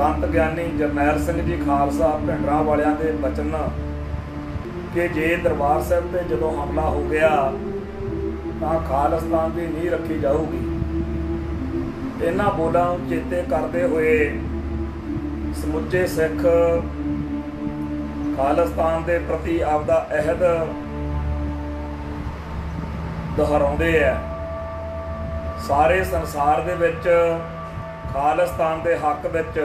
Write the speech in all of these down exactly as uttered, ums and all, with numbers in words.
संत ज्ञानी जरनैल सिंह जी खालसा भिंडर वालियां दे बचन कि जे दरबार साहब पर जदों हमला हो गया तो खालिस्तान की नींह रखी जाऊगी। इन्हां बोलां नूं चेते करते हुए समुचे सिख खालिस्तान के प्रति आपदा अहद दोहराते है। सारे संसार दे विच खालिस्तान के हक विच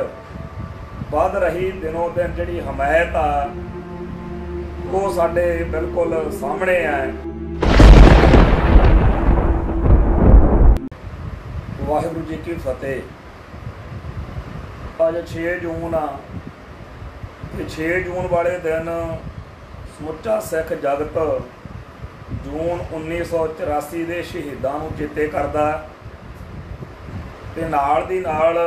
बढ़ रही दिनों दिन जिहड़ी हमायत आ वो साडे बिल्कुल सामने है। वाहिगुरू जी की फतेह। अज छे जून आ। छे जून वाले दिन समुचा सिख जगत जून उन्नीस सौ चौरासी के शहीदों को चेते करता ते नाल दी नाल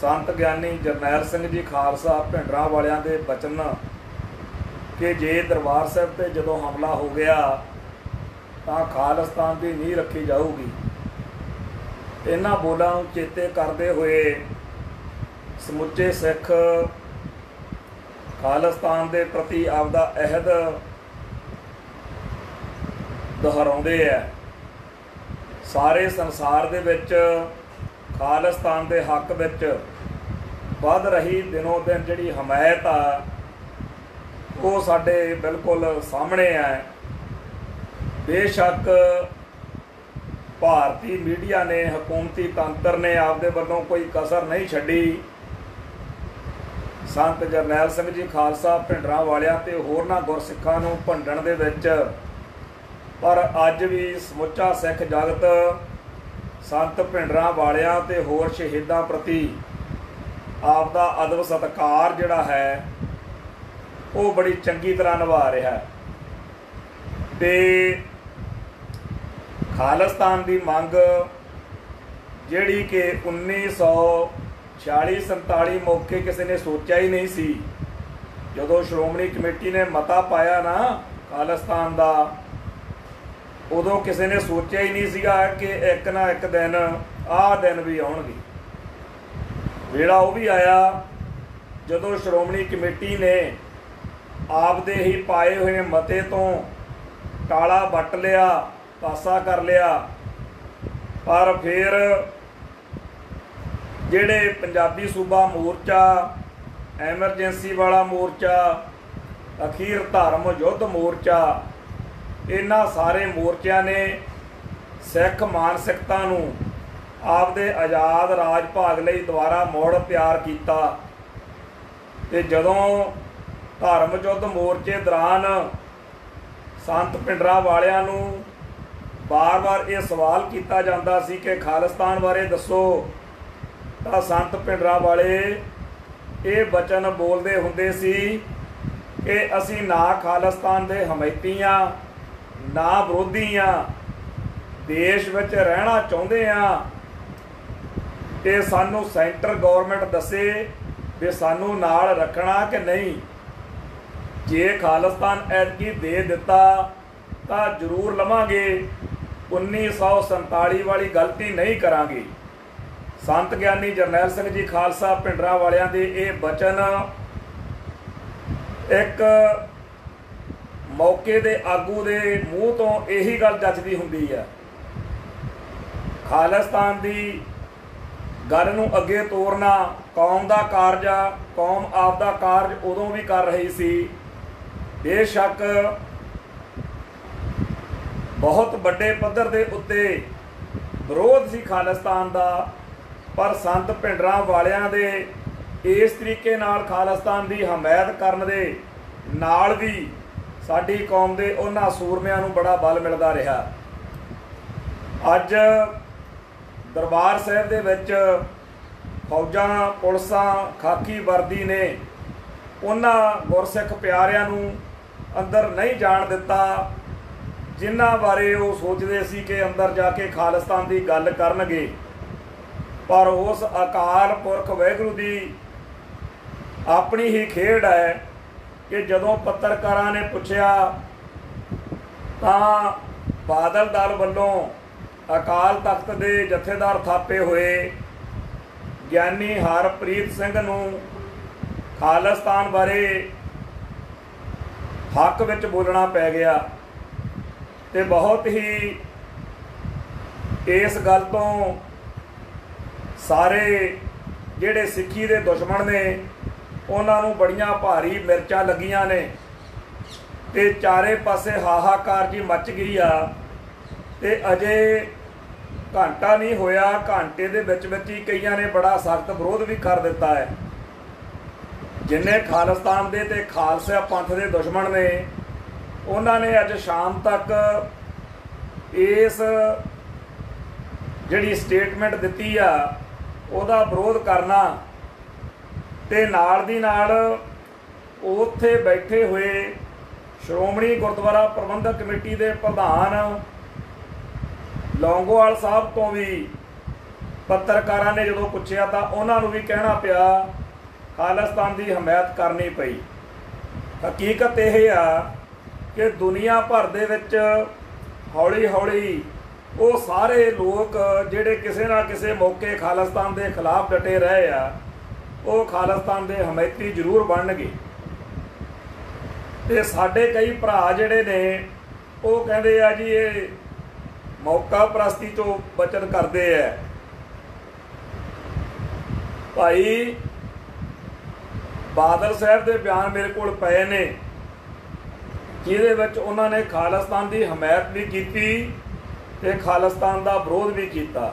संत ज्ञानी जरनैल सिंह जी खालसा भिंडर वालियां दे बचन कि जे दरबार साहब पर जदों हमला हो गया तो खालिस्तान की नींह रखी जाऊगी। इन्हां बोलां नूं चेते करते हुए समुचे सिख खालिस्तान के प्रति आपदा अहद दोहराते है। सारे संसार दे विच खालिस्तान के हक विच बढ़ रही दिनों दिन जिहड़ी हमायत आ वो साडे बिल्कुल सामने है। बेशक भारतीय मीडिया ने हुकूमती तंत्र ने आपदे वल्लों कोई कसर नहीं छड्डी। संत जरनैल सिंह जी खालसा भिंडर वालियां ते होरना गुरसिखां नूं भंडण दे विच पर अज भी समुचा सिख जगत संत भिंडर वालियां ते होर शहीदां प्रति आप दा अदब सत्कार जिहड़ा है वो बड़ी चंगी तरह निभा रहा है ते खालिस्तान की मंग जिहड़ी कि उन्नीस सौ छियाली संताली मौके किसी ने सोचा ही नहीं सी। जदों श्रोमणी कमेटी ने मता पाया ना खालिस्तान का उदों किसी ने सोचा ही नहीं सीगा कि एक ना एक दिन आह दिन भी आउणगे। वेला वो भी आया जदों श्रोमणी कमेटी ने आपदे ही पाए हुए मते तो टाला बट लिया पासा कर लिया। पर फिर जेड़े पंजाबी सूबा मोर्चा एमरजेंसी वाला मोर्चा अखीर धर्म युद्ध मोर्चा इन्हां सारे मोर्चों ने सिख मानसिकता नूं आपदे आजाद राज भाग लई दुबारा मोड़ तैयार किया। ते जदों धर्म युद्ध मोर्चे दौरान संत भिंडर वालियां नूं बार बार ये सवाल किया जाता सी कि खालिस्तान बारे दसो तां संत भिंडर वाले ये बचन बोलते हुंदे सी कि असी ना खालिस्तान के हमायती हाँ ना विरोधी हाँ देश विच रहना चाहुंदे हाँ ते सानू सेंटर गौरमेंट दसे भी सानू नाल रखना कि नहीं। जे खालिस्तान ऐतकी दे दिता तां जरूर लवांगे उन्नीस सौ संताली वाली गलती नहीं करांगे। संत ज्ञानी जरनैल सिंह जी खालसा भिंडर वालियां दे ये बचन एक मौके दे आगू दे मूँह तो यही गल जचदी हुंदी है। खालिस्तान की गल नूं अगे तोरना कौम का कारज आ। कौम आपदा कारज उदों भी कर रही सी। बेशक बहुत वड्डे पद्धर दे उत्ते विरोध सी खालिस्तान का पर संत भिंडर वालियां दे इस तरीके नाल खालिस्तान की हमायत करन दे नाल भी साडी कौम दे उन्हां सूरमियां नूं बड़ा बल मिलदा रहा। अज दरबार साहिब दे विच फौजां पुलिसां खाकी वर्दी ने उन्हां गुरसिख प्यारियां नूं अंदर नहीं जाण दिता जिन्हां बारे वो सोचदे सी कि अंदर जाके खालिस्तान की गल करनगे। पर उस अकाल पुरख वाहिगुरू की अपनी ही खेड है कि जदों पत्रकारां ने पूछया तां बादल दल वल्लों अकाल तख्त दे जथेदार थापे हुए ਗਿਆਨੀ ਹਰਪ੍ਰੀਤ ਸਿੰਘ ਨੂੰ ਖਾਲਿਸਤਾਨ ਬਾਰੇ ਹੱਕ ਵਿੱਚ ਬੋਲਣਾ ਪੈ ਗਿਆ ਤੇ ਬਹੁਤ ਹੀ ਇਸ ਗੱਲ ਤੋਂ ਸਾਰੇ ਜਿਹੜੇ ਸਿੱਖੀ ਦੇ ਦੁਸ਼ਮਣ ਨੇ ਉਹਨਾਂ ਨੂੰ ਬੜੀਆਂ ਭਾਰੀ ਮਿਰਚਾਂ ਲੱਗੀਆਂ ਨੇ ਤੇ ਚਾਰੇ ਪਾਸੇ ਹਾਹਾਕਾਰ ਜੀ ਮੱਚ ਗਈ ਆ। ਤੇ ਅਜੇ घंटा नहीं होया, घंटे के विच विच ही कई ने बड़ा सख्त विरोध भी कर दिता है। जिन्हें खालिस्तान दे ते खालसा पंथ के दुश्मन ने उन्होंने अज शाम तक इस जिहड़ी स्टेटमेंट दिती आ उहदा विरोध करना ते नाल दी नाल उत्थे बैठे हुए श्रोमणी गुरुद्वारा प्रबंधक कमेटी के प्रधान लौंगोवाल साहब तो भी पत्रकारों ने जो पूछा तो उन्होंने भी कहना पिया खालिस्तान की हमायत करनी पई। हकीकत यह आ कि दुनिया भर दे विच हौली हौली वो सारे लोग जिहड़े किसी ना किसी मौके खालिस्तान के खिलाफ डटे रहे आ वो खालिस्तान के हमायती जरूर बनणगे। ते साडे कई भरा जिहड़े ने वो कहंदे आ जी ये मौका प्रस्ती तो बचत करते हैं। भाई बादल साहब के बयान मेरे को पे ने जिहदे उन्होंने खालिस्तान की हमायत भी की ते खालिस्तान का विरोध भी किया।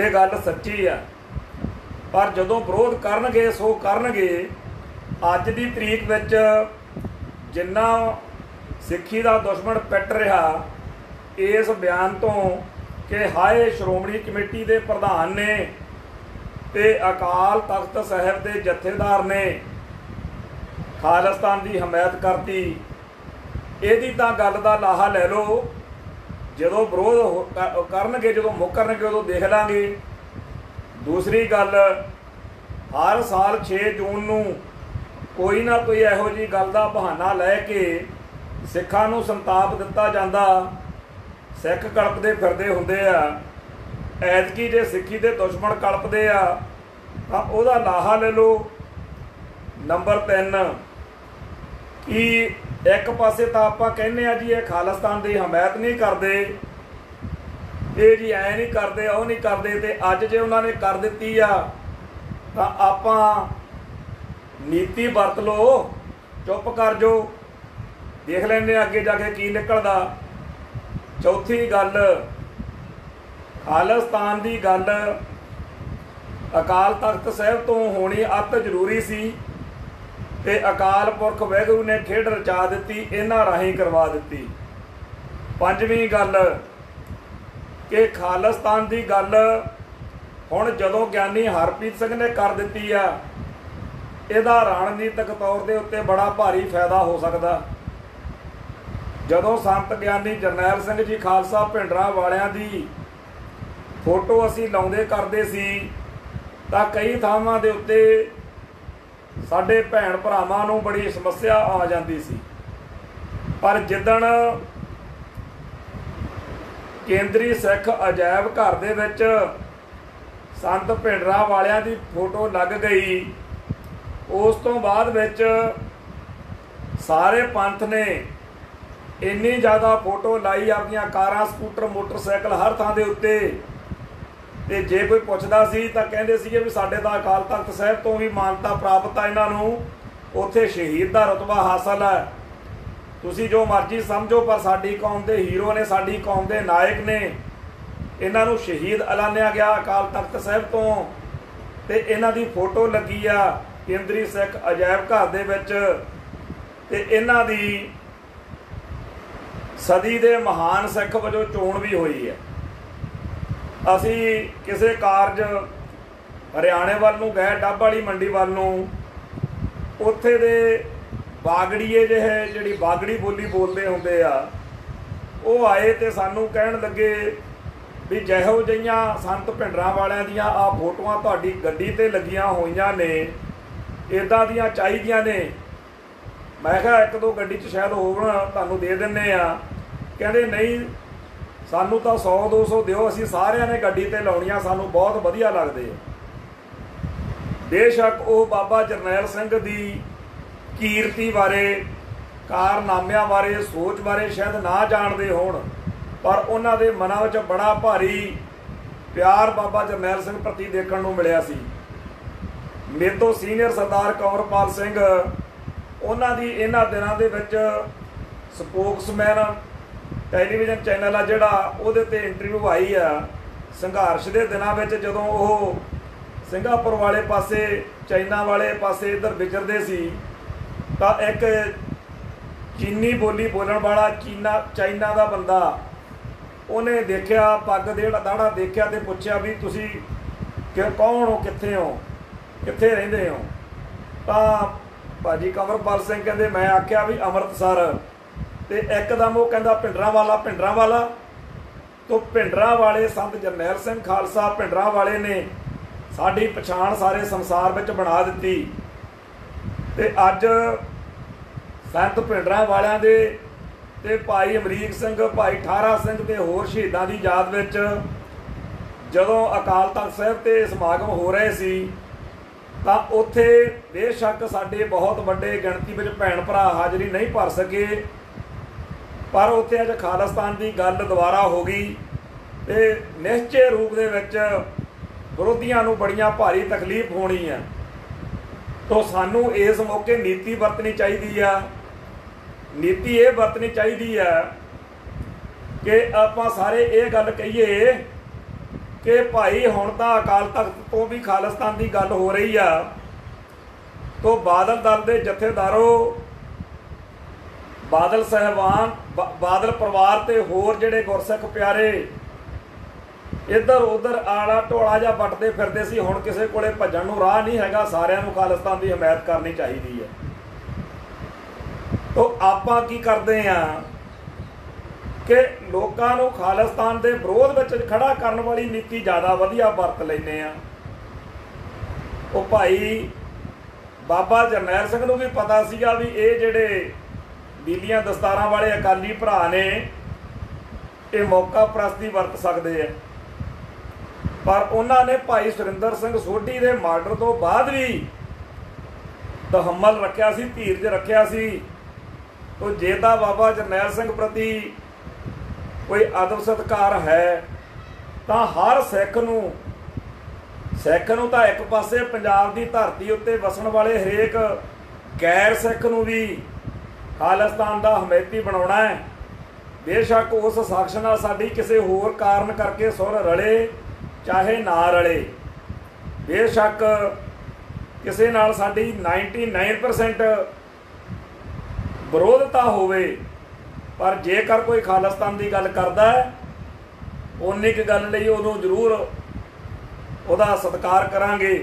ये गल सच्ची है पर जदों विरोध करनगे सो करनगे। अज की तरीक विच जिन्ना सिक्खी का दुश्मन पिट रहा इस बयान तो कि हाए श्रोमणी कमेटी के प्रधान ने ते अकाल तख्त साहब के जथेदार ने खालिस्तान की हमायत करती, यदि तो गल का लाहा लै लो। जो विरोध करनगे जो मुकरनगे उदों देख लांगे। दूसरी गल, हर साल छे जून नूं कोई ना कोई इहो जी गल का बहाना लैके सिखां नूं संताप दिता जांदा, सिख कल्पते फिरदे हुंदे आ। ऐतकी जे सिक्खी दे दुश्मन कल्पते आ तां उहदा लाहा ले लो। नंबर तीन कि एक पासे तां आपां कहने आ जी ये खालिस्तान की हमायत नहीं करते, ये जी ऐ नहीं करते, ओ नहीं करते, ते अज जे उन्हां ने कर दित्ती आ तां आपां नीति वरत लो, चुप कर जो, देख लैंदे अगे जाके की निकलदा। चौथी गल, खालिस्तान की गल अकाल तख्त साहब तो होनी अत जरूरी सी ते अकाल पुरख वाहिगुरू ने खेड रचा दी, इन्हां राहीं करवा दी। पंजवीं गल कि खालिस्तान की गल हुण जदों ज्ञानी हरप्रीत सिंह ने कर दी आ, इहदा रणनीतिक तौर के उत्ते बड़ा भारी फायदा हो सकता। जदों संत ज्ञानी जरनैल सिंह जी खालसा भिंडरां वालियां दी फोटो असी लाउंदे करदे सी तां कई थावां दे उत्ते साडे भैण भरावां नूं बड़ी समस्या आ जांदी सी। पर जिद्दण केंद्री सिख अजायब घर दे विच संत भिंडरां वालियां दी फोटो लग गई, उस तों बाद विच सारे पंथ ने इन्नी ज़्यादा फोटो लाई अपनियां कारां, स्कूटर, मोटरसाइकिल हर थां दे उत्ते। ते जे कोई पुछदा सी तां कहंदे सीगे वी साडे दा अकाल तख्त साहब तो भी मानता प्राप्त आ, इन्हां नूं उत्थे शहीद दा रुतबा हासिल है, तुसीं जो मर्जी समझो पर साडी कौम दे हीरो ने, साडी कौम दे नायक ने, इन्हां नूं शहीद ऐलानिया गया अकाल तख्त साहब तो। ते इन्हां दी फोटो लगी आ केंद्री सिख अजायब घर दे विच ते इन्हां दी सदी के महान सिख वजों चोण भी हुई है। असी किसी कारज हरियाणे वालों गए, डब वाली मंडी वालों, उत्थे दे बागड़ीए जे है जिहड़ी बागड़ी बोली बोलते हुंदे आ वो आए तो सानू कहण लगे भी जिहो जिहियां संत भिंडरां वालियां दीयां आ फोटोआं तुहाडी गड्डी ते लगियां होईयां ने, इदां दीयां चाहीदियां ने। मैं क्या एक दो गड्डी च शायद होवन तुहानूं दे दिन्ने आ, कहंदे नहीं सानूं तां सौ दो सौ दिओ, असीं सारिआं ने गड्डी ते लाउणीआं, सानूं बहुत वधिया लगदे। बेशक वह बाबा जरनैल सिंह की कीर्ति बारे, कारनामिया बारे, सोच बारे शायद ना जानते होण, पर उन्हां दे मनां विच बड़ा भारी प्यार बाबा जरनैल सिंह प्रति देखण नूं मिलिया सी। मेरे तो सीनियर सरदार कौरपाल सिंह उन्हां दी इन्हां दिनां दे विच स्पोक्समैन टैलीविजन चैनल आ जिहड़ा उहदे ते इंटरव्यू आई आ। संघर्ष के दिनों में जदों वो सिंगापुर वाले पासे, चाइना वाले पासे इधर विचरते सी, तां एक चीनी बोली बोलण वाला चीना चाइना का बंदा उन्हें देखा, पग देड़ा दाड़ा देखा तो पूछा भी तुसी कौन हो, कित्थे हो, कित्थे रहिंदे हो। तां भाजी कंवरपाल सिंह कहते मैं आख्या भी अमृतसर, तो एकदम वो कहता भिंडरांवाला भिंडरांवाला। तो भिंडरांवाले संत जरनैल सिंह खालसा भिंडरांवाले ने साड़ी पछाण सारे संसार विच बना दिती। ते अज संत भिंडरांवालियां दे ते भाई अमरीक सिंह, भाई ठारा सिंह ते होर शहीदां दी याद विच जदों अकाल तख्त साहिब ते समागम हो रहे सी, तां उत्थे बेशक साडे बहुत वड्डे गिणती विच भैण भरा हाजरी नहीं भर सके, पर उत्थे अज खालिस्तान की गल दुबारा हो गई ते निश्चय रूप दे विच विरोधियों को बड़िया भारी तकलीफ होनी है। तो सानू इस मौके नीति वरतनी चाहिए है। नीति ये वरतनी चाहिए है कि आपां सारे ये गल कहिए कि भाई हुण तां अकाल तख्त तो भी खालिस्तान की गल हो रही है, तो बादल दल के जथेदारों, बादल साहबान, बा, बादल परिवार ते होर जिहड़े गुरसिख प्यारे इधर उधर आला ढोला जा बटते फिरदे सी, हुण किसे कोले भज्जण नूं राह नहीं हैगा। सारिआं नूं खालिस्तान की हिमायत करनी चाहीदी है। तो आपां की करदे हां कि लोकां नूं खालिस्तान दे विरोध विच खड़ा करन वाली नीति ज़्यादा वधिया वरत लैंदे आ। ओ भाई बाबा जरनैल सिंह नूं भी पता सीगा भी इह जिहड़े नीलियां दस्तारां वाले अकाली भरा ने ये मौका प्रस्ती वरत सकते हैं, पर उन्होंने भाई सुरिंदर सिंह सोढ़ी के मर्डर तो बाद भी तहम्मल रखा सी, धीरज रखा सी। तो जे तां बाबा जरनैल सिंह प्रति कोई अदब सत्कार है तो हर सिख नूं सिख नूं तां एक पासे पंजाब की धरती उत्ते वसन वाले हरेक गैर सिख नूं भी खालिस्तान का हमायती बनाना है। बेशक उस शख्स नाल साडी किसी होर कारण करके सुर रले चाहे ना रले, बेशक किसी नाल साडी निन्यानवे परसेंट विरोधता होवे, पर जेकर कोई खालिस्तान की गल करता है उन्नी क गल लई उदों जरूर उहदा सत्कार करांगे।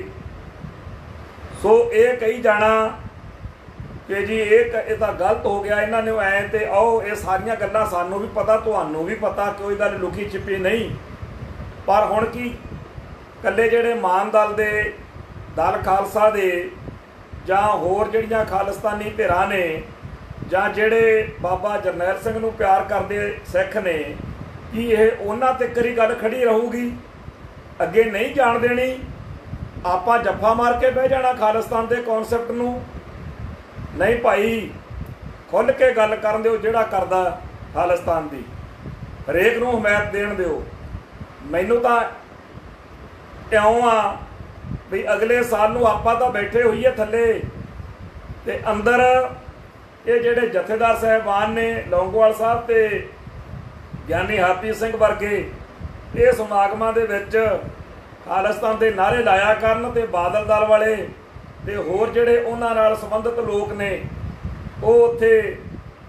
सो ये कही जाना कि जी ये तो गलत हो गया, इन्होंने ऐ तो आओ, ये सारिया गल्लां सानू भी पता, तुहानू भी पता, कोई गल लुकी छिपी नहीं। पर हुण की कल्ले जिहड़े मान दल दे, दल खालसा दे जां होर जिहड़ियां खालिस्तानी धिरां ने जां जिहड़े बाबा जरनैल सिंह नूं प्यार करदे सिख ने, कि यह उन्हां तक ही गल खड़ी रहूगी, अगे नहीं जाण देनी। आपां जफ्फा मार के बह जाना खालिस्तान दे कॉन्सैप्ट नूं। नहीं भाई, खुल के गल करन दिओ, जिहड़ा करदा खालिस्तान दी हरेक नूं हमायत देण दिओ। मैनू तां इउं आ भी अगले साल नूं आपां तां बैठे होईए थल्ले ते अंदर ये जिहड़े जथेदार साहिबान ने लौंगोवाल साहब ते ज्ञानी हरप्रीत सिंह वर्गे ये समागमां दे विच खालिस्तान दे नारे लाया करन ते बादल दल वाले ते होर जिहड़े उन्हां नाल संबंधित लोक ने ओह उत्थे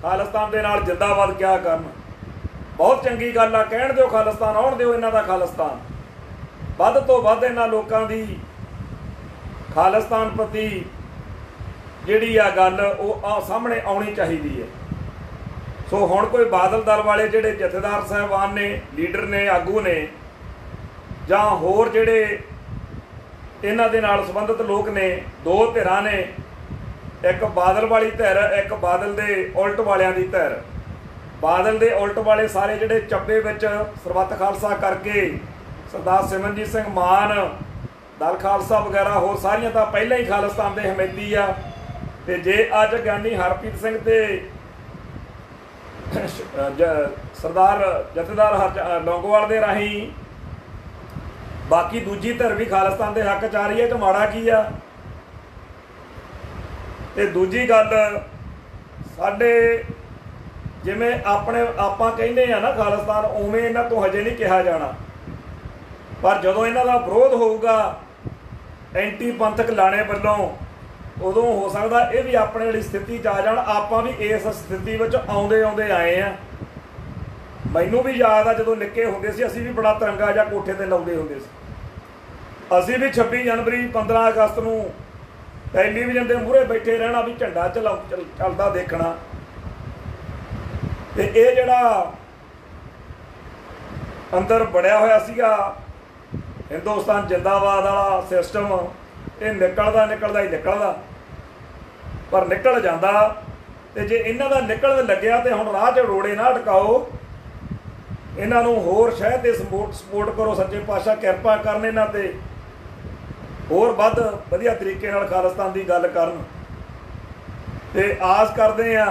खालिस्तान दे नाल जिंदाबाद क्या करन। बहुत चंगी गल आ, कहण दिओ खालिस्तान, आउण दिओ इन्हां दा खालिस्तान, वध तो वध इन्हां लोकां दी खालिस्तान प्रति जिहड़ी आ गल ओह सामणे आउणी चाहीदी है। सो हुण कोई बादल दल वाले जिहड़े जथेदार साहिबान ने, लीडर ने, आगू ने जां होर जिहड़े इन्हां दे नाल संबंधित लोक ने, दो धिरां ने, एक बादल वाली धिर, एक बादल दे उल्ट वालियां दी धिर। बादल दे उल्ट वाले सारे जिहड़े चब्बे विच सरबत खालसा करके सरदार सिमरनजीत सिंह मान दल खालसा वगैरह होर सारियां तो पहले ही खालिस्तान के हमेती आ। तो जे अज ज्ञानी हरप्रीत सिंह ते सरदार जथेदार हर लोंगोवाल के राही बाकी दूजी धर भी खालिस्तान के हक च आ रही है तो माड़ा की आ। तो दूजी गल साढ़े जिमें अपने आप कहने ना खालिस्तान उवें इन्हां तो हजे नहीं कहा जाना, पर जदों इन्हां दा विरोध होऊगा एंटी पंथक लाने वालों उदों हो सकता यह भी अपने वाली स्थिति च आ जाण। आपां भी इस स्थिति विच आउंदे आउंदे आए हैं। मैनूं भी याद आ जदों निक्के हुंदे सी असीं भी बड़ा तिरंगा जिहा कोठे ते लाउंदे हुंदे सी। असीं भी छब्बी जनवरी पंद्रह अगस्त नूं टैलीविजन दे मूहरे बैठे रहना भी झंडा चला चलदा देखना। ते इह जिहड़ा अंदर बड़िया होया सीगा हिंदुस्तान जिंदाबाद वाला सिस्टम ये निकलता निकलता ही निकलता पर निकल जाता। तो जे इन्हों का निकल लग्या तो हम राह च रोड़े ना अटकाओ, इन्हों होर शहर से सपोर्ट सपोर्ट करो। सच्चे पातशाह कृपा कर इन्हों से होर वध वधिया तरीके नाल खालिस्तान की गल करन। आस करते हैं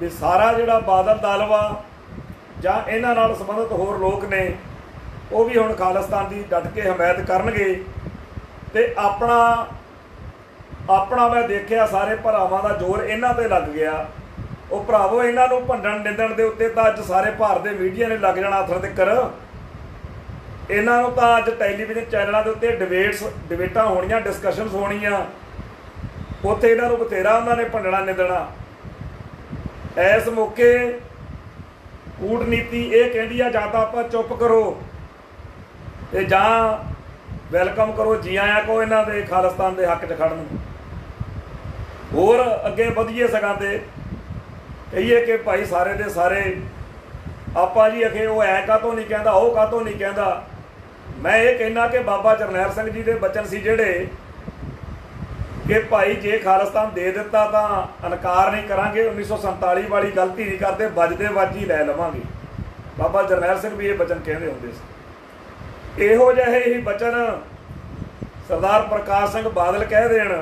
भी सारा जिहड़ा बादल दल वा जां इन्हां नाल संबंधित होर लोग ने वो भी हुण खालिस्तान की डट के हमायत करनगे। ते अपना अपना मैं देखिया सारे भरावां दा जोर इन्हां ते लग गया। वो भरावो इन्हां नूं भंडण निंदण दे उत्ते तां अज्ज सारे भारत दे मीडिया ने लग जाणा अथर तिकर। इन्हां नूं तां अज्ज टैलीविजन चैनलों के उत्ते डिबेट्स डिबेटां होणीआं, डिस्कशनस होणीआं, उत्थे इन्हां नूं बथेरा उन्हां ने भंडणा निंदणा। इस मौके कूटनीति ये कहती है जां तां आपां चुप करो ते जां वैलकम करो जी आया को इन्हां दे खालिस्तान के हक च खड़न। होर अगे वधीए सगां ते कहिए कि भाई सारे दे सारे आपां जी अखे वो ऐ काहतों नहीं कहता, वह काहतों नहीं कहता। मैं ये कहना कि बाबा जरनैल सिंह जी दे बचन सी जिहड़े कि भाई जे खालिस्तान दे दिता तां इनकार नहीं करांगे, उन्नीस सौ संताली वाली गलती नहीं करते, वजदे वज ही लै लवांगे। बाबा जरनैल सिंह भी ये बचन कहते हुंदे सी। इहो जिहे ही बचन सरदार प्रकाश सिंह बादल कह देण,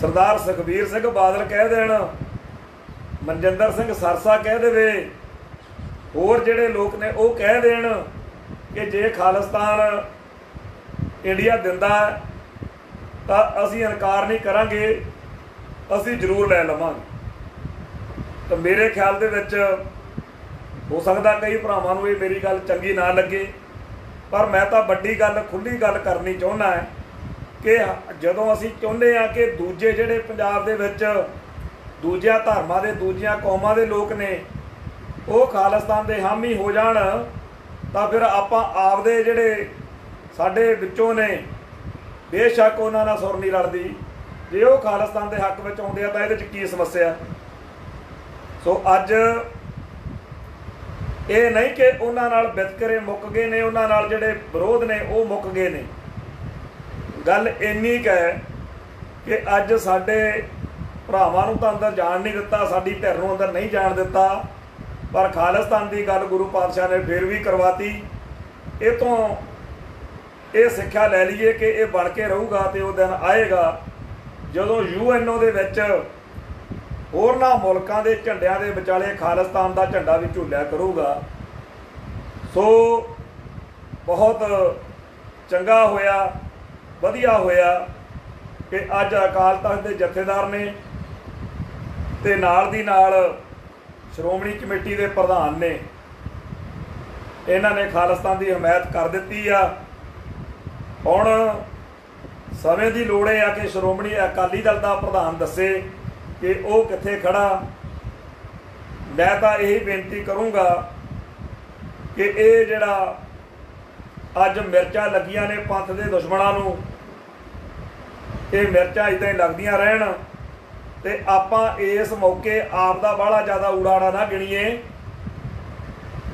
सरदार सुखबीर सिंह बादल कह देण, मनजिंदर सिंह सिरसा कह देवे, होर जिहड़े लोग ने वो कह देण कि जे खालिस्तान इंडिया दिंदा तां असीं इनकार नहीं करांगे, असीं जरूर लै लवांगे। तो मेरे ख्याल दे विच हो सकता कई भरावां नूं ये मेरी गल चंगी ना लगे, पर मैं तो वड्डी गल खुली गल करनी चाहुंदा है कि जदों असीं चाहुंदे आ कि दूजे जिहड़े पंजाब दे विच दूजिया धर्मां दे दूजिया कौमां दे लोक ने वो खालिस्तान दे हामी हो जाण तां फिर आपां आपदे जिहड़े साडे विचों ने बेशक उन्हां नाल सुर नहीं लड़दी, जे वो खालिस्तान दे हक विच आउंदे आ तां इहदे च की समस्या। सो अज ये नहीं कि उन्हां नाल बितकरे मुक गए ने, उन्हां नाल जिहड़े विरोध ने वो मुक गए ने। गल इन्नी क है कि अज साडे भरावां नूं तां अंदर जाण नहीं दिता, साडी धिर नूं अंदर नहीं जाण दिता, पर खालिस्तान की गल गुरु पातशाह ने फिर भी करवाती। इतों ये सिक्ख्या लै लईए कि यह बण के रहूगा तो वह दिन आएगा जदों यू एन ओ दे विच होरना मुल्कों के झंडिया के विचाले खालिस्तान का झंडा भी झूलिया करूगा। सो बहुत चंगा होया वधिया होया कि अज अकाल तख्त के जथेदार ने ते नाल दी नाल श्रोमणी कमेटी के प्रधान ने इन्हां ने खालिस्तान की हमायत कर दिती आ। हुण समय की लोड़ है कि श्रोमणी अकाली दल का प्रधान दसे कि वह कित्थे खड़ा। मैं तो यही बेनती करूँगा कि ये जिहड़ा अज मिर्चा लगिया ने पंथ के दुश्मनों नूं ये मिर्चा इदां ही लगदियां रहन। ते आपां इस मौके आप दा बाहला ज़्यादा उड़ाड़ा ना गिणीए।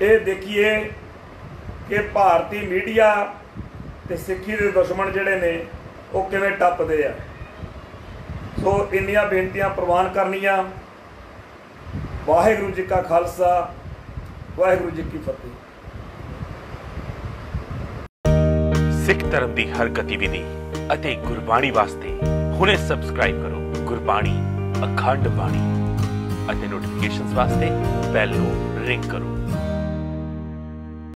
ये देखिए कि भारती मीडिया ते सिक्खी दे दुश्मन जिहड़े ने वो किवें टप्पदे आ। सो इन्नियां बेनतियां प्रवान करनियां। वाहिगुरू जी का खालसा, वाहिगुरू जी की फतेह। सिख धर्म की हर गतिविधि ਅਤੇ ਗੁਰਬਾਣੀ ਵਾਸਤੇ ਹੁਣੇ ਸਬਸਕ੍ਰਾਈਬ ਕਰੋ ਗੁਰਬਾਣੀ ਅਖੰਡ ਬਾਣੀ ਅਤੇ ਨੋਟੀਫਿਕੇਸ਼ਨਸ ਵਾਸਤੇ ਬੈਲ ਨੂੰ ਰਿੰਗ ਕਰੋ।